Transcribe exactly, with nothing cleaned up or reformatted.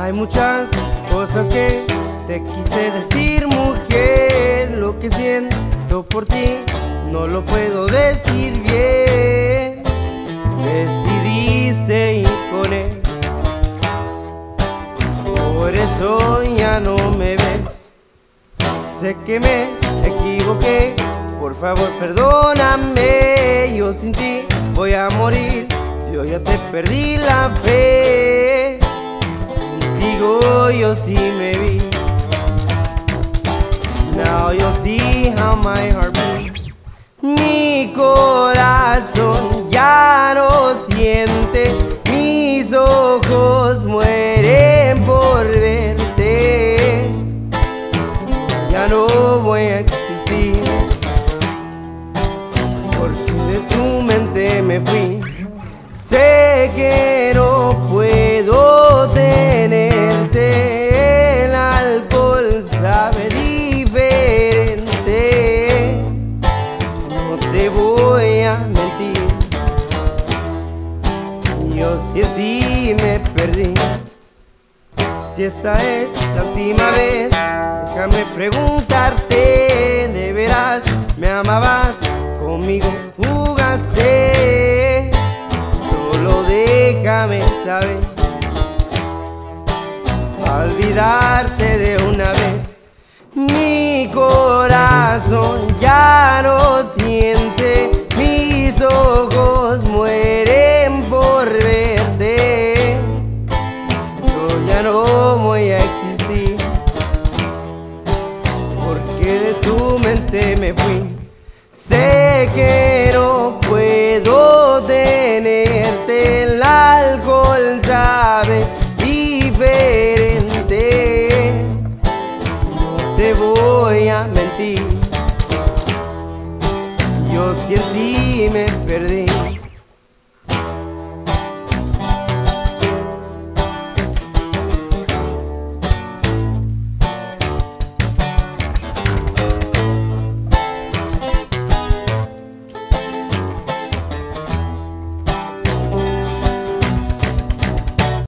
Hay muchas cosas que te quise decir, mujer. Lo que siento por ti no lo puedo decir bien. Decidiste ir con él, por eso ya no me ves. Sé que me equivoqué, por favor perdóname. Yo sin ti voy a morir, yo ya te perdí la fe. Digo, yo sí me vi. Now you see how my heart beats. Mi corazón ya no siente, mis ojos mueren por verte. Ya no voy a existir, porque de tu mente me fui. Sé que no puedo tenerte, el alcohol sabe diferente. No te voy a mentir, yo sin ti me perdí. Si esta es la última vez, déjame preguntarte, ¿de veras me amabas? ¿Conmigo jugaste? Solo déjame saber, para olvidarte de una vez. Mi corazón ya no siente, mis ojos mueren por verte. Yo ya no voy a existir, porque de tu mente me fui. Sé que no puedo tenerte, el alcohol sabe diferente. No te voy a mentir, yo sin ti me perdí.